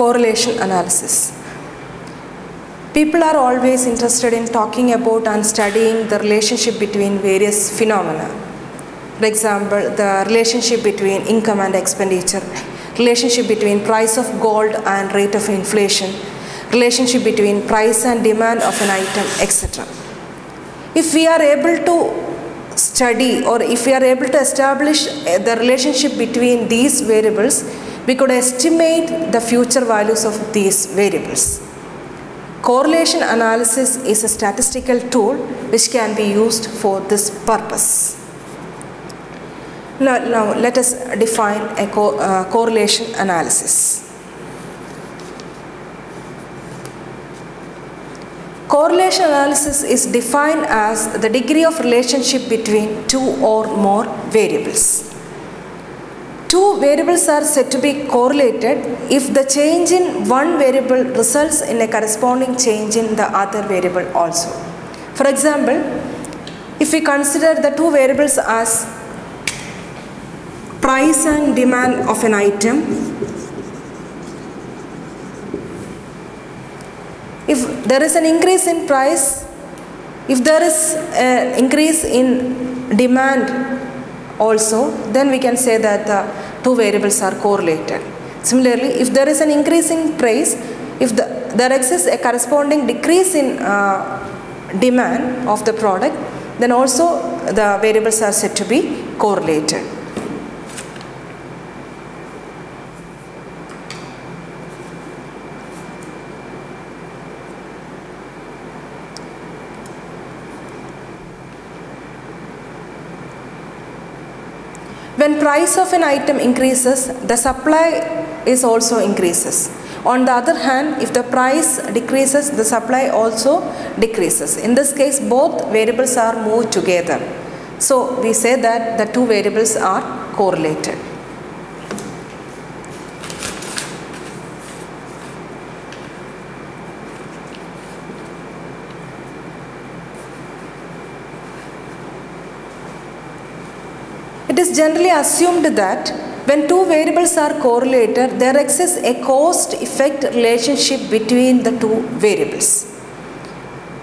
correlation analysis. People are always interested in talking about and studying the relationship between various phenomena. For example, the relationship between income and expenditure, relationship between price of gold and rate of inflation, relationship between price and demand of an item, etc. If we are able to study or if we are able to establish the relationship between these variables, we could estimate the future values of these variables. Correlation analysis is a statistical tool which can be used for this purpose. Now let us define a correlation analysis. Correlation analysis is defined as the degree of relationship between two or more variables. Two variables are said to be correlated if the change in one variable results in a corresponding change in the other variable also. For example, if we consider the two variables as price and demand of an item, if there is an increase in price, if there is an increase in demand also, then we can say that the two variables are correlated. Similarly, if there is an increase in price, if there exists a corresponding decrease in demand of the product, then also the variables are said to be correlated. When price of an item increases, the supply is also increases. On the other hand, if the price decreases, the supply also decreases. In this case, both variables are moved together. So we say that the two variables are correlated. It is generally assumed that when two variables are correlated, there exists a cost-effect relationship between the two variables.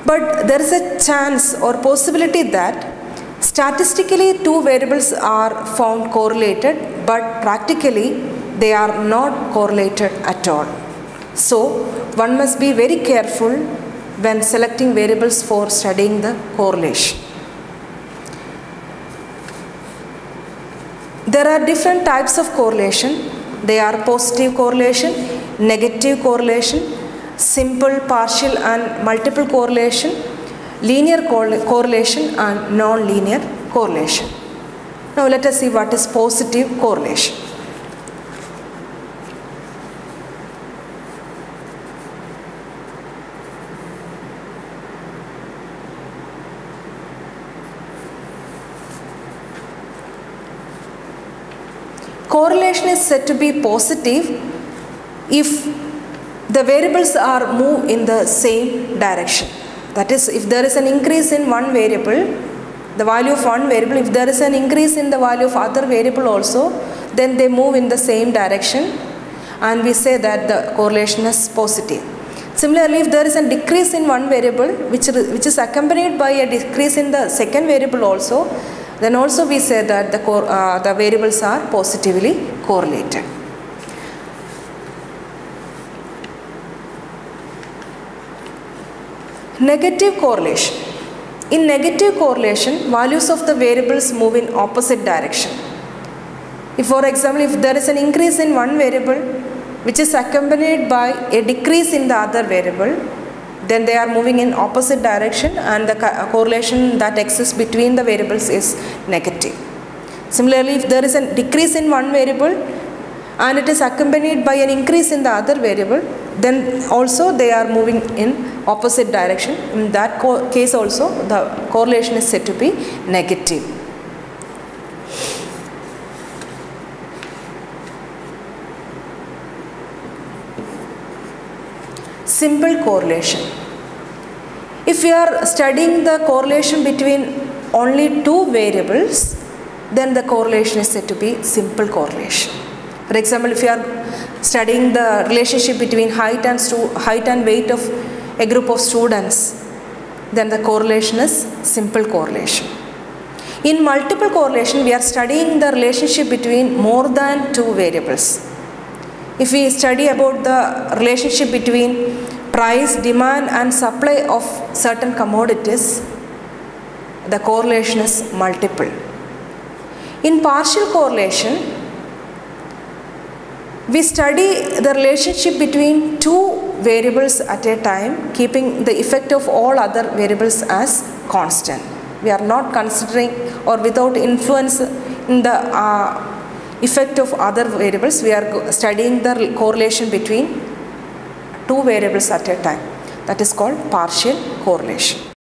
But there is a chance or possibility that statistically two variables are found correlated, but practically they are not correlated at all. So one must be very careful when selecting variables for studying the correlation. There are different types of correlation. They are positive correlation, negative correlation, simple, partial and multiple correlation, linear correlation and non-linear correlation. Now let us see what is positive correlation. Correlation is said to be positive if the variables are move in the same direction. That is, if there is an increase in one variable, the value of one variable, if there is an increase in the value of other variable also, then they move in the same direction and we say that the correlation is positive. Similarly, if there is a decrease in one variable which is accompanied by a decrease in the second variable also, then also we say that the variables are positively correlated. Negative correlation. In negative correlation, values of the variables move in opposite direction. If, for example, if there is an increase in one variable which is accompanied by a decrease in the other variable, then they are moving in opposite direction and the correlation that exists between the variables is negative. Similarly, if there is a decrease in one variable and it is accompanied by an increase in the other variable, then also they are moving in opposite direction. In that case also, the correlation is said to be negative. Simple correlation. If we are studying the correlation between only two variables, then the correlation is said to be simple correlation. For example, if you are studying the relationship between height and weight of a group of students, then the correlation is simple correlation. In multiple correlation, we are studying the relationship between more than two variables. If we study about the relationship between price, demand and supply of certain commodities, the correlation is multiple. In partial correlation, we study the relationship between two variables at a time, keeping the effect of all other variables as constant. We are not considering or without influence in the effect of other variables, we are studying the correlation between two variables at a time. That is called partial correlation.